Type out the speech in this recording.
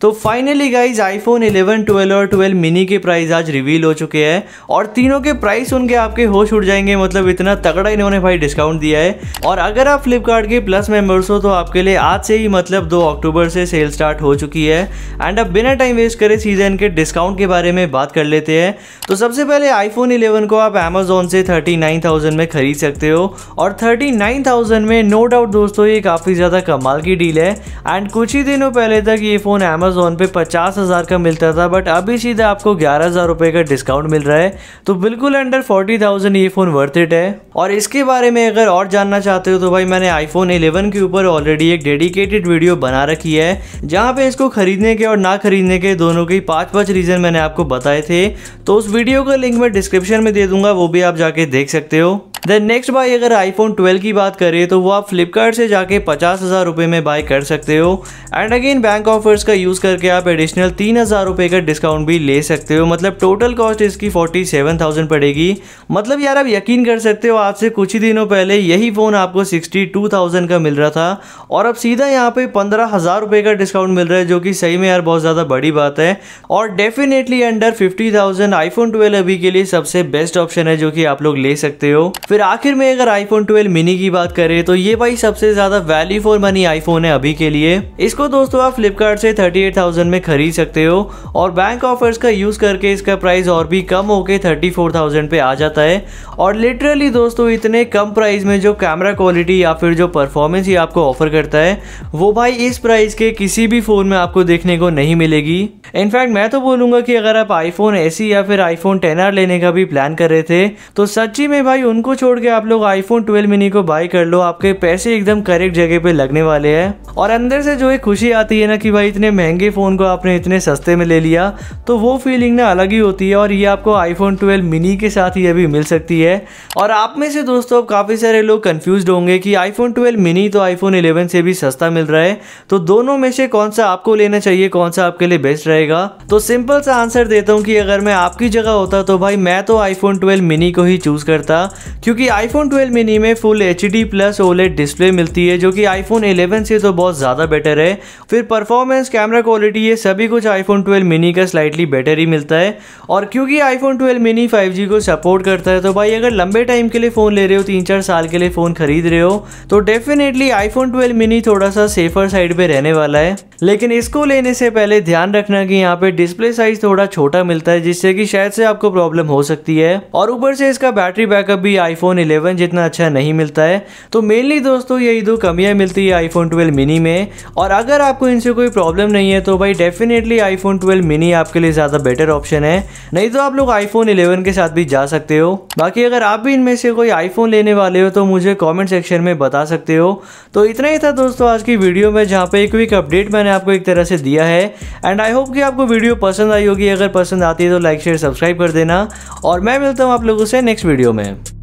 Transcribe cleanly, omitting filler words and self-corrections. तो finally guys iPhone 11, 12 और 12 mini के प्राइस आज रिवील हो चुके हैं और तीनों के प्राइस उनके आपके होश उड़ जाएंगे। मतलब इतना तगड़ा इन्होंने भाई डिस्काउंट दिया है। और अगर आप फ्लिपकार्ट के प्लस मेंबर्स हो तो आपके लिए आज से ही मतलब 2 अक्टूबर से सेल स्टार्ट हो चुकी है। एंड अब बिना टाइम वेस्ट करे सीजन के डिस्काउंट के बारे में बात कर लेते हैं। तो सबसे पहले iPhone 11 को आप Amazon से 39,000 में खरीद सकते हो और 39,000 में नो डाउट दोस्तों ये काफ़ी ज़्यादा कमाल की डील है। एंड कुछ ही दिनों पहले तक ये फ़ोन Amazon पे 50,000 का मिलता था, बट अभी सीधा आपको 11,000 रुपये का डिस्काउंट मिल रहा है। तो बिल्कुल अंडर 40,000 ये फ़ोन वर्थ इट है। और इसके बारे में अगर और जानना चाहते हो तो भाई मैंने iPhone 11 के ऊपर ऑलरेडी एक डेडिकेटेड वीडियो बना रखी है, जहाँ पे इसको खरीदने के और ना खरीदने के दोनों के 5-5 रीज़न मैंने आपको बताए थे। तो उस वीडियो का लिंक मैं डिस्क्रिप्शन में दे दूंगा, वो भी आप जाके देख सकते हो। देन नेक्स्ट भाई अगर iPhone 12 की बात करें तो वो आप फ्लिपकार्ट से जाके 50,000 रुपये में बाय कर सकते हो। एंड अगेन बैंक ऑफर्स का यूज़ करके आप एडिशनल 3,000 रुपये का डिस्काउंट भी ले सकते हो। मतलब टोटल कॉस्ट इसकी 47,000 पड़ेगी। मतलब यार आप यकीन कर सकते हो आज से कुछ ही दिनों पहले यही फ़ोन आपको 62,000 का मिल रहा था और अब सीधा यहाँ पर 15,000 रुपये का डिस्काउंट मिल रहा है, जो कि सही में यार बहुत ज़्यादा बड़ी बात है। और डेफिनेटली अंडर 50,000 iPhone 12 अभी के लिए सबसे बेस्ट ऑप्शन है जो कि आप लोग ले सकते हो। फिर आखिर में अगर iPhone 12 मिनी की बात करें तो ये भाई सबसे ज़्यादा वैल्यू फॉर मनी iPhone है अभी के लिए। इसको दोस्तों आप फ्लिपकार्ट से 38,000 में खरीद सकते हो और बैंक ऑफर्स का यूज़ करके इसका प्राइस और भी कम होके 34,000 पे आ जाता है। और लिटरली दोस्तों इतने कम प्राइस में जो कैमरा क्वालिटी या फिर जो परफॉर्मेंस ये आपको ऑफर करता है वो भाई इस प्राइस के किसी भी फ़ोन में आपको देखने को नहीं मिलेगी। इनफैक्ट मैं तो बोलूँगा कि अगर आप iPhone 8s या फिर iPhone 10r लेने का भी प्लान कर रहे थे तो सच्ची में भाई उनको छोड़ के आप लोग iPhone 12 मिनी को बाय कर लो, आपके पैसे एकदम करेक्ट जगह पे लगने वाले हैं। और अंदर से जो एक खुशी आती है ना कि भाई इतने महंगे फ़ोन को आपने इतने सस्ते में ले लिया, तो वो फीलिंग ना अलग ही होती है। और ये आपको iPhone 12 मिनी के साथ ही अभी मिल सकती है। और आप में से दोस्तों काफ़ी सारे लोग कन्फ्यूज़ होंगे कि iPhone 12 मिनी तो iPhone 11 से भी सस्ता मिल रहा है, तो दोनों में से कौन सा आपको लेना चाहिए, कौन सा आपके लिए बेस्ट रहेगा। तो सिंपल सा आंसर देता हूँ कि अगर मैं आपकी जगह होता तो भाई मैं तो iPhone 12 मिनी को ही चूज़ करता, क्योंकि iPhone 12 मिनी में फुल HD+ OLED डिस्प्ले मिलती है जो कि iPhone 11 से तो बहुत ज़्यादा बेटर है। फिर परफॉर्मेंस, कैमरा क्वालिटी, ये सभी कुछ iPhone 12 मिनी का स्लाइटली बेटर ही मिलता है। और क्योंकि iPhone 12 मिनी 5G को सपोर्ट करता है, तो भाई अगर लंबे टाइम के लिए फ़ोन ले रहे हो, 3-4 साल के लिए फ़ोन खरीद रहे हो, तो डेफिनेटली iPhone 12 मिनी थोड़ा सा सेफर साइड पर रहने वाला है। लेकिन इसको लेने से पहले ध्यान रखना कि यहाँ पर डिस्प्ले साइज़ थोड़ा छोटा मिलता है, जिससे कि शायद से आपको प्रॉब्लम हो सकती है। और ऊपर से इसका बैटरी बैकअप भी iPhone 11 जितना अच्छा नहीं मिलता है। तो मेनली दोस्तों यही 2 कमियां मिलती है iPhone 12 मिनी में। और अगर आपको इनसे कोई प्रॉब्लम नहीं है तो भाई डेफिनेटली iPhone 12 मिनी आपके लिए ज़्यादा बेटर ऑप्शन है, नहीं तो आप लोग iPhone 11 के साथ भी जा सकते हो। बाकी अगर आप भी इनमें से कोई iPhone लेने वाले हो तो मुझे कॉमेंट सेक्शन में बता सकते हो। तो इतना ही था दोस्तों आज की वीडियो में, जहाँ पर एक क्विक अपडेट मैंने आपको एक तरह से दिया है। एंड आई होप कि आपको वीडियो पसंद आई होगी। अगर पसंद आती है तो लाइक, शेयर, सब्सक्राइब कर देना और मैं मिलता हूँ आप लोगों से नेक्स्ट वीडियो में।